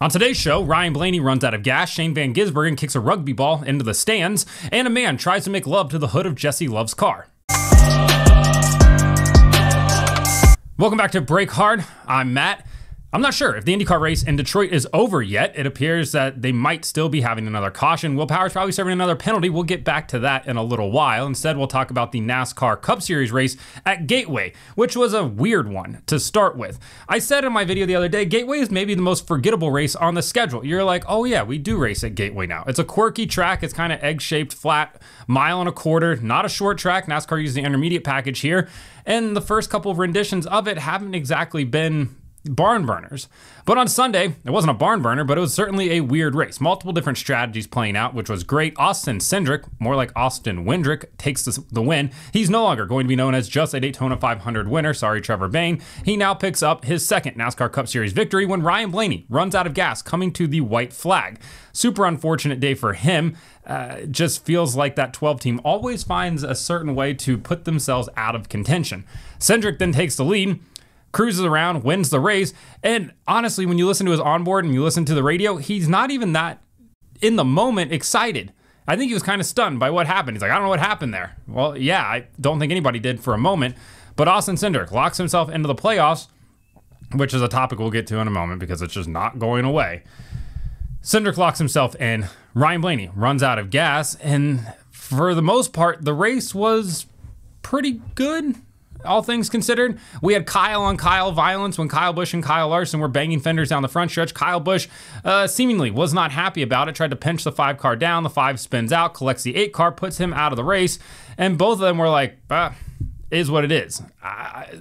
On today's show, Ryan Blaney runs out of gas, Shane Van Gisbergen kicks a rugby ball into the stands, and a man tries to make love to the hood of Jesse Love's car. Welcome back to BrakeHard. I'm Matt. I'm not sure if the IndyCar race in Detroit is over yet. It appears that they might still be having another caution. Will Power's probably serving another penalty. We'll get back to that in a little while. Instead, we'll talk about the NASCAR Cup Series race at Gateway, which was a weird one to start with. I said in my video the other day, Gateway is maybe the most forgettable race on the schedule. You're like, oh yeah, we do race at Gateway now. It's a quirky track. It's kind of egg-shaped, flat, 1.25 miles, not a short track. NASCAR used the intermediate package here. And the first couple of renditions of it haven't exactly been barn burners. But on Sunday, it wasn't a barn burner, but it was certainly a weird race. Multiple different strategies playing out, which was great. Austin Cindric, more like Austin Windrick, takes the win. He's no longer going to be known as just a Daytona 500 winner. Sorry, Trevor Bain. He now picks up his second NASCAR Cup Series victory when Ryan Blaney runs out of gas coming to the white flag. Super unfortunate day for him. It just feels like that 12 team always finds a certain way to put themselves out of contention. Cindric then takes the lead, cruises around, wins the race. And honestly, when you listen to his onboard and you listen to the radio, he's not even that in the moment excited. I think he was kind of stunned by what happened. He's like, I don't know what happened there. Well, yeah, I don't think anybody did for a moment, but Austin Cindric locks himself into the playoffs, which is a topic we'll get to in a moment because it's just not going away. Cindric locks himself in, Ryan Blaney runs out of gas, and for the most part, the race was pretty good. All things considered, we had Kyle-on-Kyle violence when Kyle Busch and Kyle Larson were banging fenders down the front stretch. Kyle Busch seemingly was not happy about it, tried to pinch the 5 car down. The 5 spins out, collects the 8 car, puts him out of the race, and both of them were like, is what it is.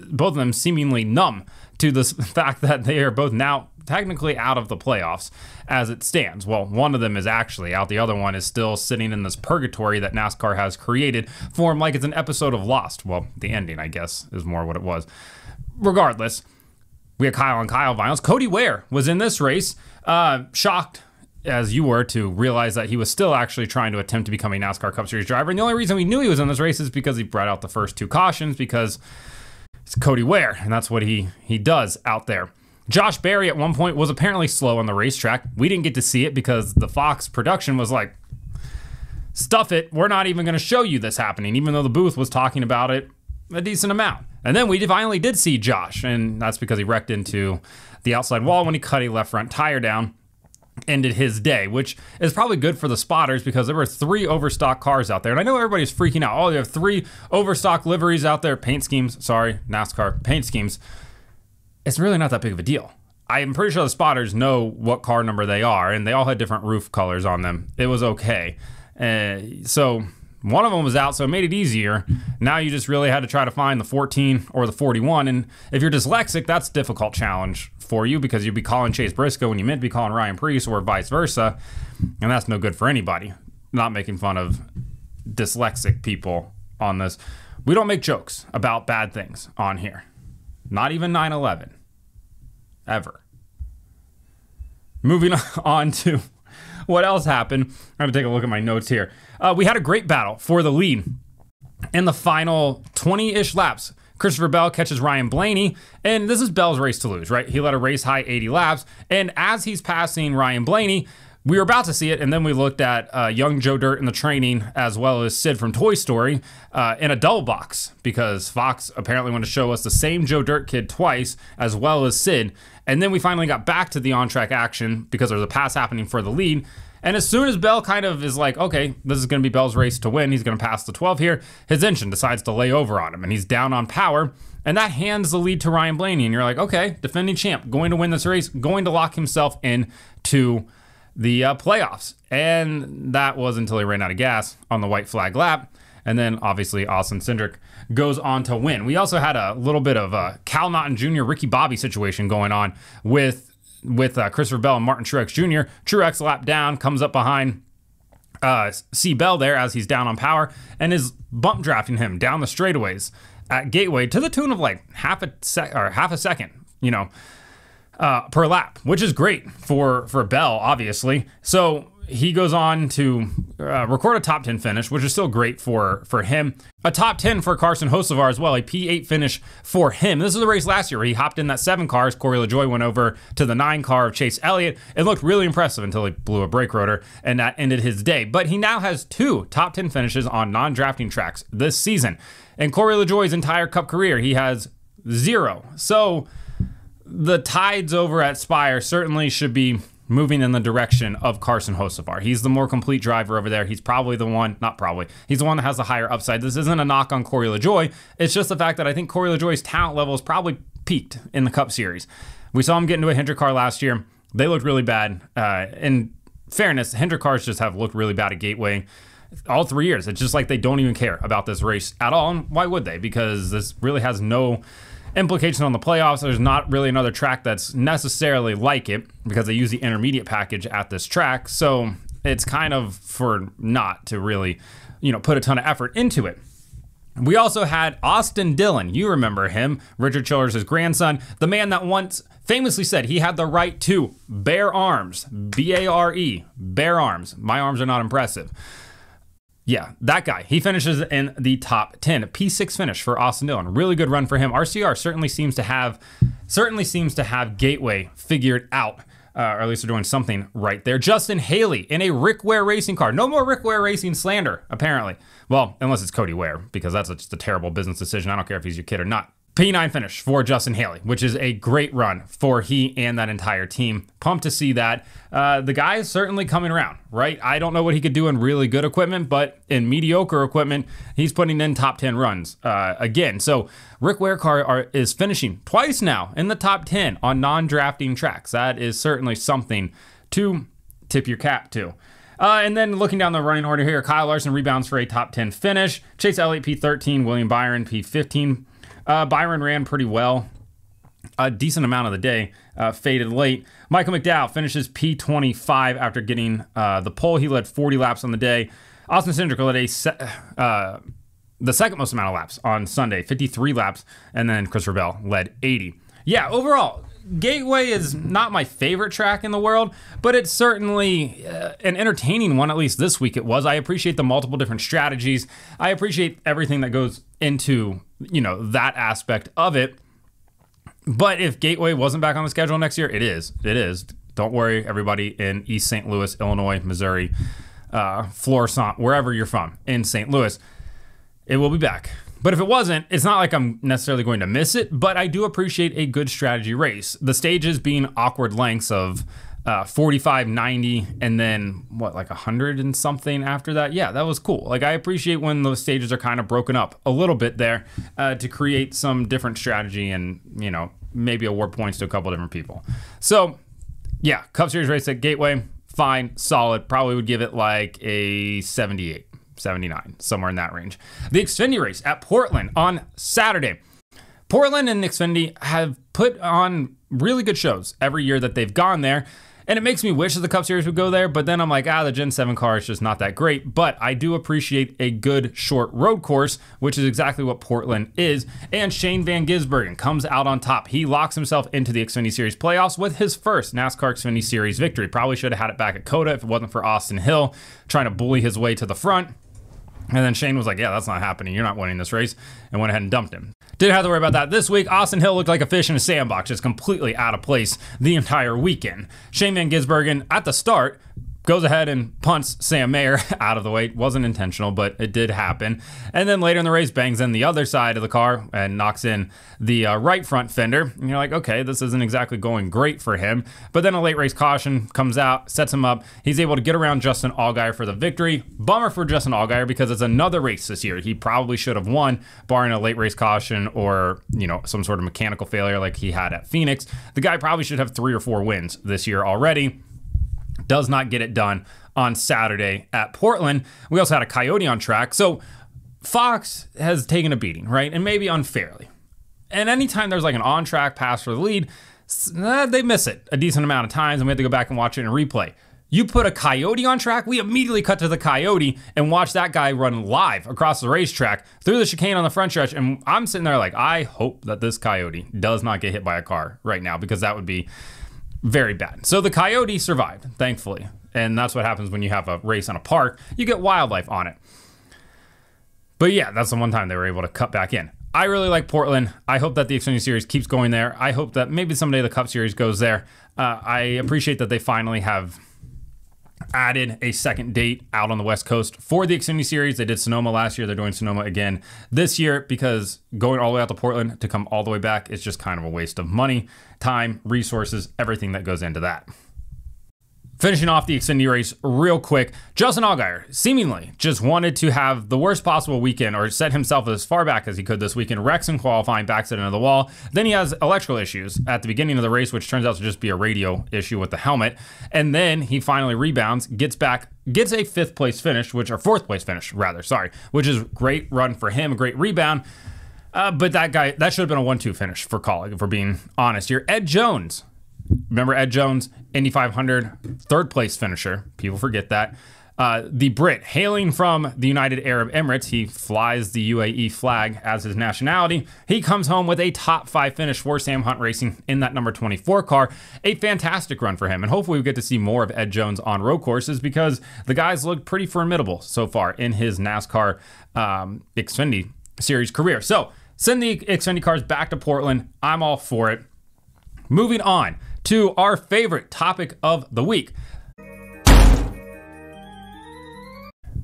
Both of them seemingly numb to the fact that they are both now technically out of the playoffs as it stands. Well, one of them is actually out. The other one is still sitting in this purgatory that NASCAR has created for him, like it's an episode of Lost. Well, the ending, I guess, is more what it was. Regardless, we had Kyle and Kyle violence. Cody Ware was in this race, shocked as you were to realize that he was still actually trying to attempt to become a NASCAR Cup Series driver. And the only reason we knew he was in this race is because he brought out the first 2 cautions because it's Cody Ware, and that's what he does out there. Josh Berry at one point was apparently slow on the racetrack. We didn't get to see it because the Fox production was like, stuff it, we're not even going to show you this happening, even though the booth was talking about it a decent amount. And then we finally did see Josh, and that's because he wrecked into the outside wall when he cut a left front tire down. Ended his day, which is probably good for the spotters because there were 3 overstock cars out there. And I know everybody's freaking out. Oh, you have 3 overstock liveries out there, paint schemes. Sorry, NASCAR paint schemes. It's really not that big of a deal. I am pretty sure the spotters know what car number they are, and they all had different roof colors on them. It was okay. So one of them was out, so it made it easier. Now you just really had to try to find the 14 or the 41, and if you're dyslexic, that's a difficult challenge for you because you'd be calling Chase Briscoe when you meant to be calling Ryan Preece or vice versa, and that's no good for anybody. Not making fun of dyslexic people on this. We don't make jokes about bad things on here. Not even 9/11, ever. Moving on to what else happened. I'm gonna take a look at my notes here. We had a great battle for the lead in the final 20-ish laps. Christopher Bell catches Ryan Blaney, and this is Bell's race to lose, right? He led a race high 80 laps, and as he's passing Ryan Blaney, we were about to see it, and then we looked at young Joe Dirt in the training, as well as Sid from Toy Story, in a double box, because Fox apparently wanted to show us the same Joe Dirt kid twice, as well as Sid. And then we finally got back to the on-track action, because there was a pass happening for the lead. And as soon as Bell kind of is like, okay, this is going to be Bell's race to win, he's going to pass the 12 here, his engine decides to lay over on him, and he's down on power. And that hands the lead to Ryan Blaney, and you're like, okay, defending champ, going to win this race, going to lock himself in to the playoffs. And that was until he ran out of gas on the white flag lap. And then obviously Austin Cindric goes on to win. We also had a little bit of a Cal Naughton Jr., Ricky Bobby situation going on with Christopher Bell and Martin Truex Jr. Truex lap down, comes up behind C. Bell there as he's down on power and is bump drafting him down the straightaways at Gateway to the tune of like half a second, you know, per lap, which is great for Bell, obviously. So he goes on to record a top 10 finish, which is still great for him. A top 10 for Carson Hocevar as well, a P8 finish for him. This is the race last year where he hopped in that 7 cars. Corey LaJoy went over to the 9 car of Chase Elliott. It looked really impressive until he blew a brake rotor, and that ended his day. But he now has 2 top 10 finishes on non-drafting tracks this season. And Corey LaJoy's entire Cup career, he has 0. So the tides over at Spire certainly should be moving in the direction of Carson Hocevar. He's the more complete driver over there. He's probably the one, not probably, he's the one that has the higher upside. This isn't a knock on Corey LaJoy. It's just the fact that I think Corey LaJoy's talent level is probably peaked in the Cup Series. We saw him get into a Hendrick car last year. They looked really bad. In fairness, Hendrick cars just have looked really bad at Gateway all 3 years. It's just like they don't even care about this race at all. And why would they? Because this really has no implication on the playoffs. There's not really another track that's necessarily like it because they use the intermediate package at this track. So it's kind of for not to really, you know, put a ton of effort into it. We also had Austin Dillon. You remember him, Richard Childress's grandson, the man that once famously said he had the right to bear arms, B-A-R-E, bear arms. My arms are not impressive. Yeah, that guy. He finishes in the top 10. A P6 finish for Austin Dillon. Really good run for him. RCR certainly seems to have Gateway figured out, or at least they're doing something right there. Justin Haley in a Rick Ware racing car. No more Rick Ware racing slander, apparently. Well, unless it's Cody Ware, because that's just a terrible business decision. I don't care if he's your kid or not. P9 finish for Justin Haley, which is a great run for he and that entire team. Pumped to see that. The guy is certainly coming around, right? I don't know what he could do in really good equipment, but in mediocre equipment, he's putting in top 10 runs again. So Rick Ware is finishing twice now in the top 10 on non-drafting tracks. That is certainly something to tip your cap to. And then looking down the running order here, Kyle Larson rebounds for a top 10 finish. Chase Elliott, P13, William Byron, P15. Byron ran pretty well, a decent amount of the day, faded late. Michael McDowell finishes P25 after getting the pole. He led 40 laps on the day. Austin Cindric led the second most amount of laps on Sunday, 53 laps, and then Christopher Bell led 80. Yeah, overall, Gateway is not my favorite track in the world, but it's certainly an entertaining one, at least this week it was. I appreciate the multiple different strategies. I appreciate everything that goes into, you know, that aspect of it. But if Gateway wasn't back on the schedule next year, it is. It is. Don't worry, everybody in East St. Louis, Illinois, Missouri, Florissant, wherever you're from in St. Louis, it will be back. But if it wasn't, it's not like I'm necessarily going to miss it, but I do appreciate a good strategy race. The stages being awkward lengths of 45, 90, and then what, like 100 and something after that? Yeah, that was cool. Like, I appreciate when those stages are kind of broken up a little bit there to create some different strategy and, you know, maybe award points to a couple different people. So yeah, Cup Series race at Gateway, fine, solid. Probably would give it like a 78. 79, somewhere in that range. The Xfinity race at Portland on Saturday. Portland and Xfinity have put on really good shows every year that they've gone there, and it makes me wish that the Cup Series would go there, but then I'm like, the Gen 7 car is just not that great, but I do appreciate a good short road course, which is exactly what Portland is, and Shane Van Gisbergen comes out on top. He locks himself into the Xfinity Series playoffs with his first NASCAR Xfinity Series victory. Probably should have had it back at COTA if it wasn't for Austin Hill trying to bully his way to the front. And then Shane was like, yeah, that's not happening. You're not winning this race. And went ahead and dumped him. Didn't have to worry about that this week. Austin Hill looked like a fish in a sandbox, just completely out of place the entire weekend. Shane Van Gisbergen at the start goes ahead and punts Sam Mayer out of the way. Wasn't intentional, but it did happen. And then later in the race, bangs in the other side of the car and knocks in the right front fender. And you're like, okay, this isn't exactly going great for him. But then a late race caution comes out, sets him up. He's able to get around Justin Allgaier for the victory. Bummer for Justin Allgaier because it's another race this year he probably should have won, barring a late race caution or, you know, some sort of mechanical failure like he had at Phoenix. The guy probably should have 3 or 4 wins this year already. Does not get it done on Saturday at Portland. We also had a coyote on track. So Fox has taken a beating, right? And maybe unfairly. And anytime there's like an on-track pass for the lead, they miss it a decent amount of times and we have to go back and watch it in replay. You put a coyote on track, we immediately cut to the coyote and watch that guy run live across the racetrack through the chicane on the front stretch. And I'm sitting there like, I hope that this coyote does not get hit by a car right now because that would be very bad. So the coyote survived, thankfully. And that's what happens when you have a race on a park. You get wildlife on it. But yeah, that's the one time they were able to cut back in. I really like Portland. I hope that the Xfinity Series keeps going there. I hope that maybe someday the Cup Series goes there. I appreciate that they finally have added a second date out on the West Coast for the Xfinity Series. They did Sonoma last year. They're doing Sonoma again this year because going all the way out to Portland to come all the way back is just kind of a waste of money, time, resources, everything that goes into that. Finishing off the Xfinity race real quick, Justin Allgaier seemingly just wanted to have the worst possible weekend or set himself as far back as he could this weekend. Wrecks in qualifying, backs it into the wall. Then he has electrical issues at the beginning of the race, which turns out to just be a radio issue with the helmet. And then he finally rebounds, gets back, gets a fourth place finish, which is great run for him, great rebound. But that should have been a 1-2 finish for Colleague, if we're being honest here. Ed Jones. Remember Ed Jones, Indy 500, third place finisher. People forget that. The Brit, hailing from the United Arab Emirates, he flies the UAE flag as his nationality. He comes home with a top 5 finish for Sam Hunt Racing in that number 24 car. A fantastic run for him. And hopefully we get to see more of Ed Jones on road courses because the guys look pretty formidable so far in his NASCAR Xfinity Series career. So send the Xfinity cars back to Portland. I'm all for it. Moving on to our favorite topic of the week.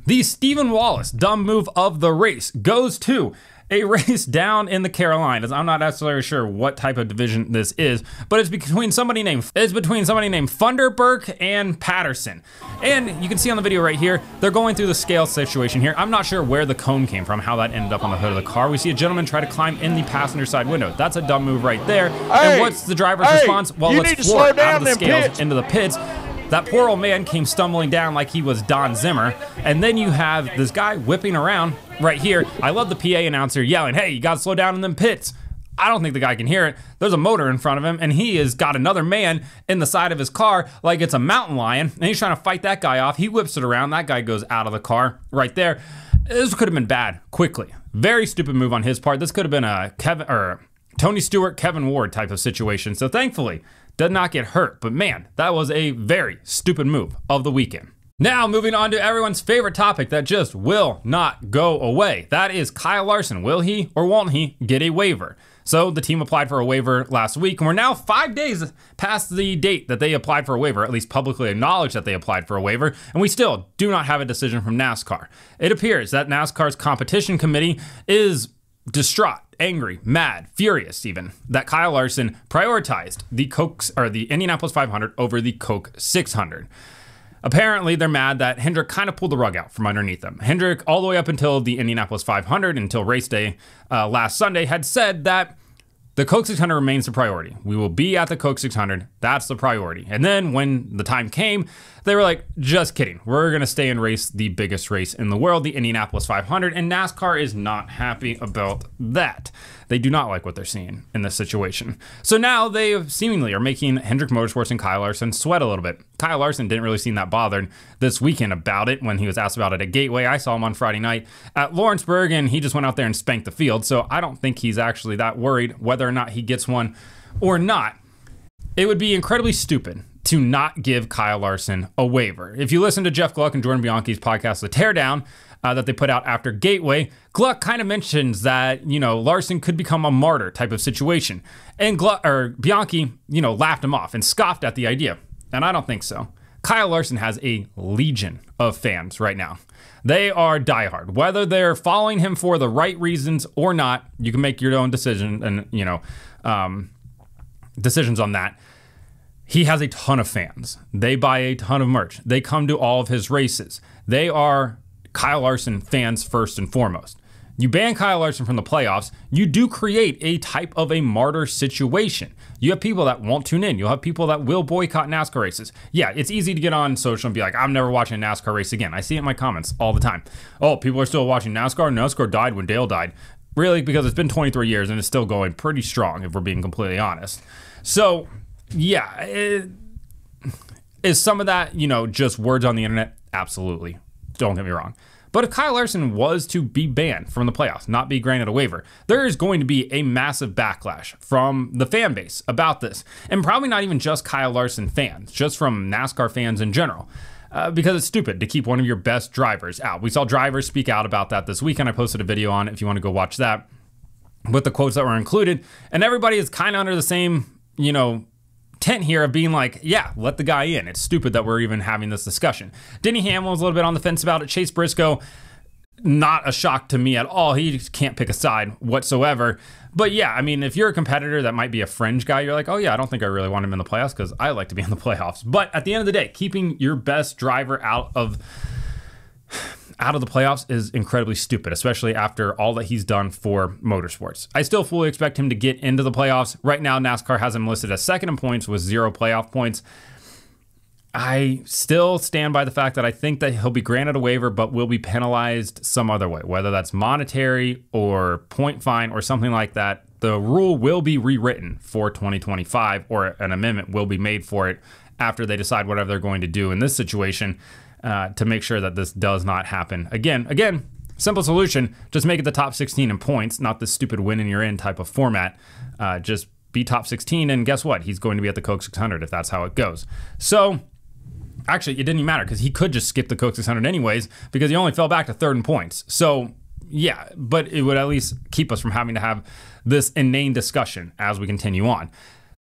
The Stephen Wallace dumb move of the race goes to a race down in the Carolinas. I'm not necessarily sure what type of division this is, but it's between somebody named Funderburk and Patterson. And you can see on the video right here, they're going through the scale situation here. I'm not sure where the cone came from, how that ended up on the hood of the car. We see a gentleman try to climb in the passenger side window. That's a dumb move right there. Hey, and what's the driver's response? Well, let's floor down the scales into the pits. That poor old man came stumbling down like he was Don Zimmer. And then you have this guy whipping around right here. I love the PA announcer yelling, hey, you gotta slow down in them pits. I don't think the guy can hear it. There's a motor in front of him and he has got another man in the side of his car like it's a mountain lion. And he's trying to fight that guy off. He whips it around. That guy goes out of the car right there. This could have been bad quickly. Very stupid move on his part. This could have been a Tony Stewart, Kevin Ward type of situation. So thankfully, did not get hurt, but man, that was a very stupid move of the weekend. Now moving on to everyone's favorite topic that just will not go away. That is Kyle Larson. Will he or won't he get a waiver? So the team applied for a waiver last week, and we're now 5 days past the date that they applied for a waiver, at least publicly acknowledged that they applied for a waiver, and we still do not have a decision from NASCAR. It appears that NASCAR's competition committee is distraught, angry, mad, furious even, that Kyle Larson prioritized the Indianapolis 500 over the Coke 600. Apparently, they're mad that Hendrick kind of pulled the rug out from underneath them. Hendrick, all the way up until the Indianapolis 500, until race day last Sunday, had said that the Coke 600 remains the priority. We will be at the Coke 600. That's the priority. And then when the time came, they were like, just kidding. We're going to stay and race the biggest race in the world, the Indianapolis 500. And NASCAR is not happy about that. They do not like what they're seeing in this situation. So now they seemingly are making Hendrick Motorsports and Kyle Larson sweat a little bit. Kyle Larson didn't really seem that bothered this weekend about it when he was asked about it at Gateway. I saw him on Friday night at Lawrenceburg, and he just went out there and spanked the field. So I don't think he's actually that worried whether or not he gets one or not. It would be incredibly stupid to not give Kyle Larson a waiver. If you listen to Jeff Gluck and Jordan Bianchi's podcast, The Teardown, that they put out after Gateway, Gluck kind of mentions that, you know, Larson could become a martyr type of situation. And Bianchi, you know, laughed him off and scoffed at the idea. And I don't think so. Kyle Larson has a legion of fans right now. They are diehard. Whether they're following him for the right reasons or not, you can make your own decision and, you know, decisions on that. He has a ton of fans. They buy a ton of merch. They come to all of his races. They are Kyle Larson fans first and foremost. You ban Kyle Larson from the playoffs, you do create a type of a martyr situation. You have people that won't tune in. You'll have people that will boycott NASCAR races. Yeah, it's easy to get on social and be like, I'm never watching a NASCAR race again. I see it in my comments all the time. Oh, people are still watching NASCAR. NASCAR died when Dale died. Really, because it's been 23 years and it's still going pretty strong, if we're being completely honest. So, yeah, is some of that, you know, just words on the internet? Absolutely. Don't get me wrong. But if Kyle Larson was to be banned from the playoffs, not be granted a waiver, there is going to be a massive backlash from the fan base about this. And probably not even just Kyle Larson fans, just from NASCAR fans in general. because it's stupid to keep one of your best drivers out. We saw drivers speak out about that this weekend. I posted a video on it if you want to go watch that with the quotes that were included. And everybody is kind of under the same, you know, tent here of being like, yeah, let the guy in. It's stupid that we're even having this discussion. Denny Hamlin was a little bit on the fence about it. Chase Briscoe, not a shock to me at all. He just can't pick a side whatsoever. But yeah, I mean, if you're a competitor that might be a fringe guy, you're like, oh yeah, I don't think I really want him in the playoffs because I like to be in the playoffs. But at the end of the day, keeping your best driver out of the playoffs is incredibly stupid, especially after all that he's done for motorsports. I still fully expect him to get into the playoffs. Right now, NASCAR has him listed as second in points with 0 playoff points. I still stand by the fact that I think that he'll be granted a waiver, but will be penalized some other way, whether that's monetary or point fine or something like that. The rule will be rewritten for 2025, or an amendment will be made for it after they decide whatever they're going to do in this situation to make sure that this does not happen again. Simple solution, just make it the top 16 in points, not this stupid win and you're in type of format. Just be top 16, and guess what? He's going to be at the Coke 600 if that's how it goes. So actually, it didn't even matter because he could just skip the Coke 600 anyways because he only fell back to third in points. So yeah, but it would at least keep us from having to have this inane discussion as we continue on.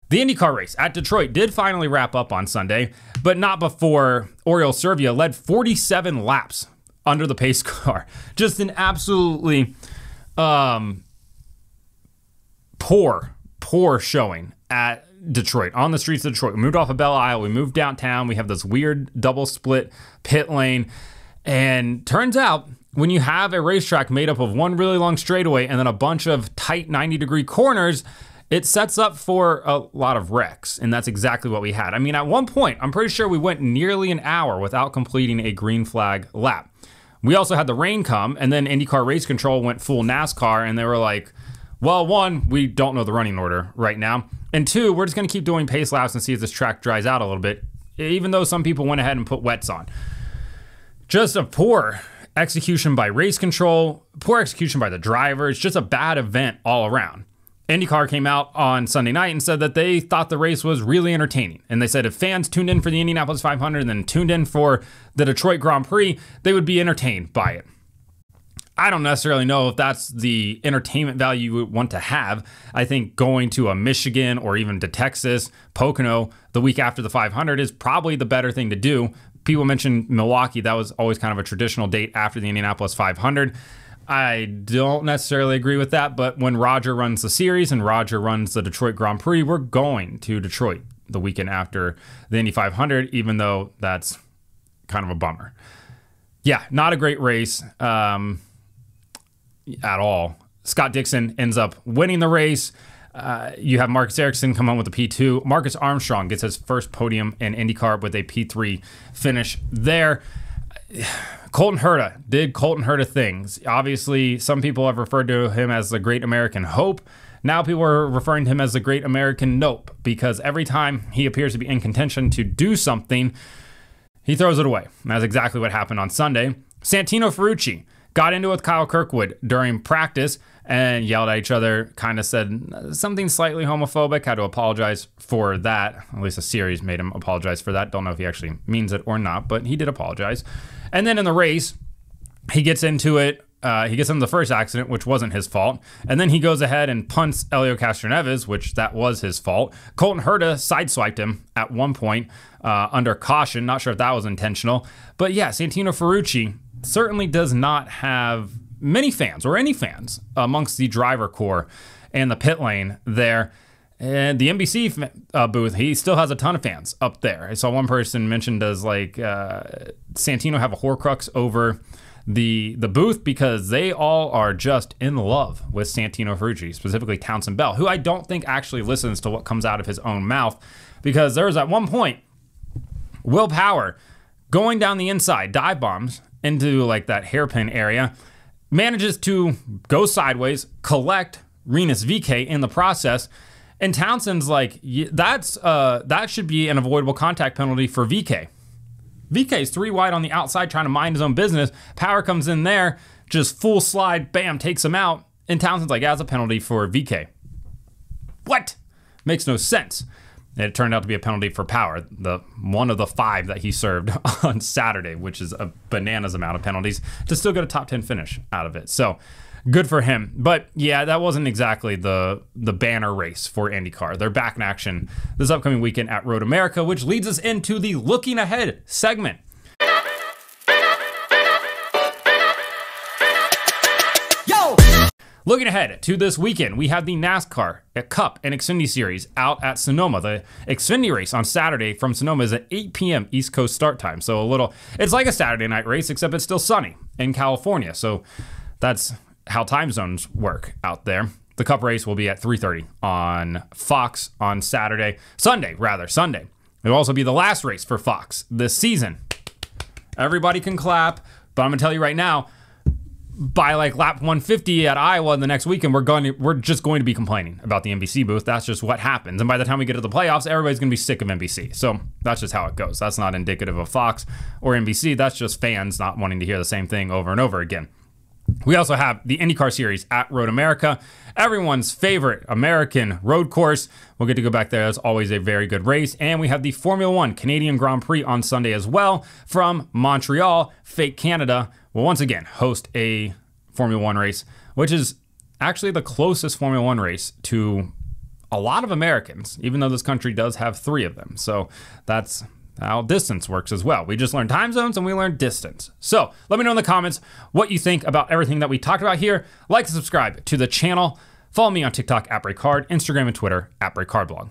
The IndyCar race at Detroit did finally wrap up on Sunday, but not before Oriol Servia led 47 laps under the pace car. Just an absolutely poor showing at Detroit, on the streets of Detroit. We moved off of Belle Isle, we moved downtown, we have this weird double split pit lane, and turns out when you have a racetrack made up of one really long straightaway and then a bunch of tight 90-degree corners, it sets up for a lot of wrecks, and that's exactly what we had. I mean, at one point, I'm pretty sure we went nearly an hour without completing a green flag lap. We also had the rain come, and then IndyCar Race Control went full NASCAR, and they were like, well, one, we don't know the running order right now. And two, we're just going to keep doing pace laps and see if this track dries out a little bit, even though some people went ahead and put wets on. Just a poor execution by race control, poor execution by the drivers, just a bad event all around. IndyCar came out on Sunday night and said that they thought the race was really entertaining. And they said if fans tuned in for the Indianapolis 500 and then tuned in for the Detroit Grand Prix, they would be entertained by it. I don't necessarily know if that's the entertainment value you would want to have. I think going to a Michigan or even to Texas, Pocono, the week after the 500 is probably the better thing to do. People mentioned Milwaukee. That was always kind of a traditional date after the Indianapolis 500. I don't necessarily agree with that, but when Roger runs the series and Roger runs the Detroit Grand Prix, we're going to Detroit the weekend after the Indy 500, even though that's kind of a bummer. Yeah, not a great race. At all. Scott Dixon ends up winning the race. You have Marcus Ericsson come home with a P2. Marcus Armstrong gets his first podium in IndyCar with a P3 finish there. Colton Herta did Colton Herta things. Obviously, some people have referred to him as the Great American Hope. Now people are referring to him as the Great American Nope, because every time he appears to be in contention to do something, he throws it away. And that's exactly what happened on Sunday. Santino Ferrucci got into it with Kyle Kirkwood during practice and yelled at each other, kind of said something slightly homophobic, had to apologize for that. At least the series made him apologize for that. Don't know if he actually means it or not, but he did apologize. And then in the race, he gets into it. He gets into the first accident, which wasn't his fault. And then he goes ahead and punts Elio Castroneves, which that was his fault. Colton Herta sideswiped him at one point under caution. Not sure if that was intentional. But yeah, Santino Ferrucci certainly does not have many fans or any fans amongst the driver corps and the pit lane there. And the NBC booth, he still has a ton of fans up there. I saw one person mentioned as like, Santino have a horcrux over the booth because they all are just in love with Santino Ferrucci, specifically Townsend Bell, who I don't think actually listens to what comes out of his own mouth, because there was at one point Will Power going down the inside, dive bombs into like that hairpin area, manages to go sideways, collect Rinus VeeKay in the process, and Townsend's like, that's that should be an avoidable contact penalty for VeeKay. VeeKay's 3 wide on the outside trying to mind his own business. Power comes in there, just full slide, bam, takes him out, and Townsend's like, that's a penalty for VeeKay. What? Makes no sense. It turned out to be a penalty for power, the one of the 5 that he served on Saturday, which is a bananas amount of penalties, to still get a top 10 finish out of it. So good for him. But yeah, that wasn't exactly the banner race for IndyCar. They're back in action this upcoming weekend at Road America, which leads us into the Looking Ahead segment. Looking ahead to this weekend, we have the NASCAR Cup and Xfinity Series out at Sonoma. The Xfinity race on Saturday from Sonoma is at 8 p.m. East Coast start time. So it's like a Saturday night race, except it's still sunny in California. So that's how time zones work out there. The Cup race will be at 3:30 on Fox on Sunday. It'll also be the last race for Fox this season. Everybody can clap, but I'm gonna tell you right now, by like lap 150 at Iowa in the next weekend, we're just going to be complaining about the NBC booth. That's just what happens. And by the time we get to the playoffs, everybody's going to be sick of NBC. So that's just how it goes. That's not indicative of Fox or NBC. That's just fans not wanting to hear the same thing over and over again. We also have the IndyCar Series at Road America, everyone's favorite American road course. We'll get to go back there. That's always a very good race. And we have the Formula One Canadian Grand Prix on Sunday as well from Montreal. Fake Canada will once again host a Formula One race, which is actually the closest Formula One race to a lot of Americans, even though this country does have 3 of them. So that's how distance works as well. We just learned time zones and we learned distance. So let me know in the comments what you think about everything that we talked about here. Like and subscribe to the channel. Follow me on TikTok at BrakeHard, Instagram and Twitter at BrakeHardBlog.